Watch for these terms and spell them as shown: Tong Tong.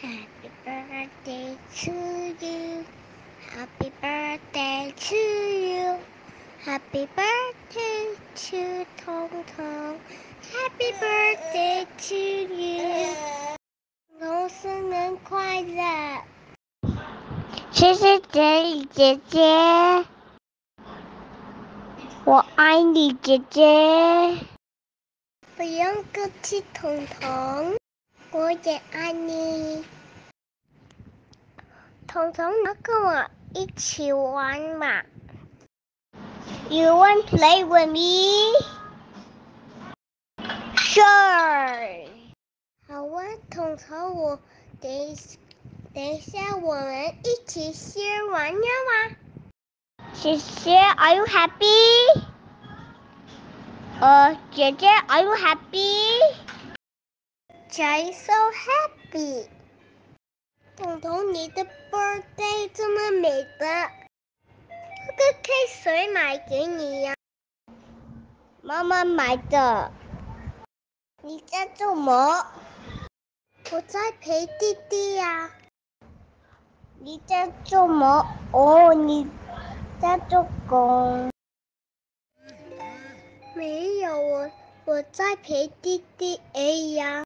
Happy birthday to you. Happy birthday to you. Happy birthday to Tong Tong. Happy birthday to you. 龙生日快乐！谢谢哲理姐姐，我爱你，姐姐。我用歌去彤彤，我也爱你。彤彤，要跟我一起玩嘛 ？You want to play with me? Sure. 好啊，彤彤，我等一下，我们一起先玩呀嘛。姐姐 ，Are you happy? 姐姐 ，Are you happy? Jai so happy. 彤彤，你的 birthday 这么美的，这个 cake 谁买给你呀？妈妈买的。你在做什么？我在陪弟弟呀。你在做什么？哦，你在做工。没有，我在陪弟弟而已呀。